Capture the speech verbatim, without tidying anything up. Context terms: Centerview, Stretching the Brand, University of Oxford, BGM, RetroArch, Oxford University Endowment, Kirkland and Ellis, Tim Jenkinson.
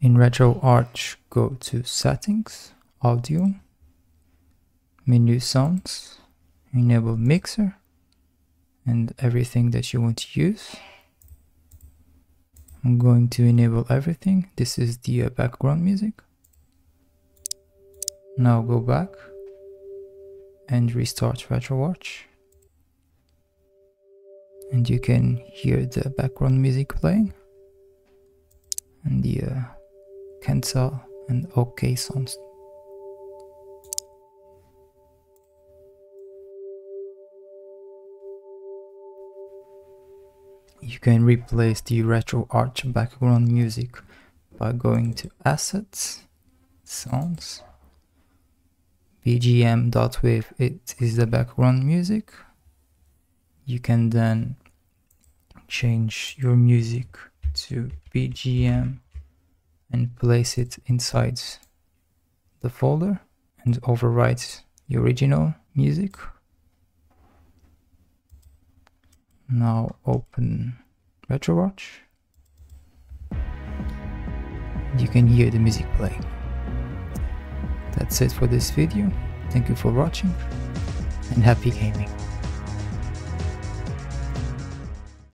In RetroArch, go to Settings, Audio, Menu Sounds, enable Mixer, and everything that you want to use. I'm going to enable everything. This is the uh, background music. Now go back and restart RetroArch, and you can hear the background music playing and the uh, cancel and OK sounds. You can replace the RetroArch background music by going to Assets, Sounds, B G M.wave, it is the background music. You can then change your music to B G M and place it inside the folder and overwrite the original music. Now open RetroArch. You can hear the music playing. That's it for this video. Thank you for watching, and happy gaming.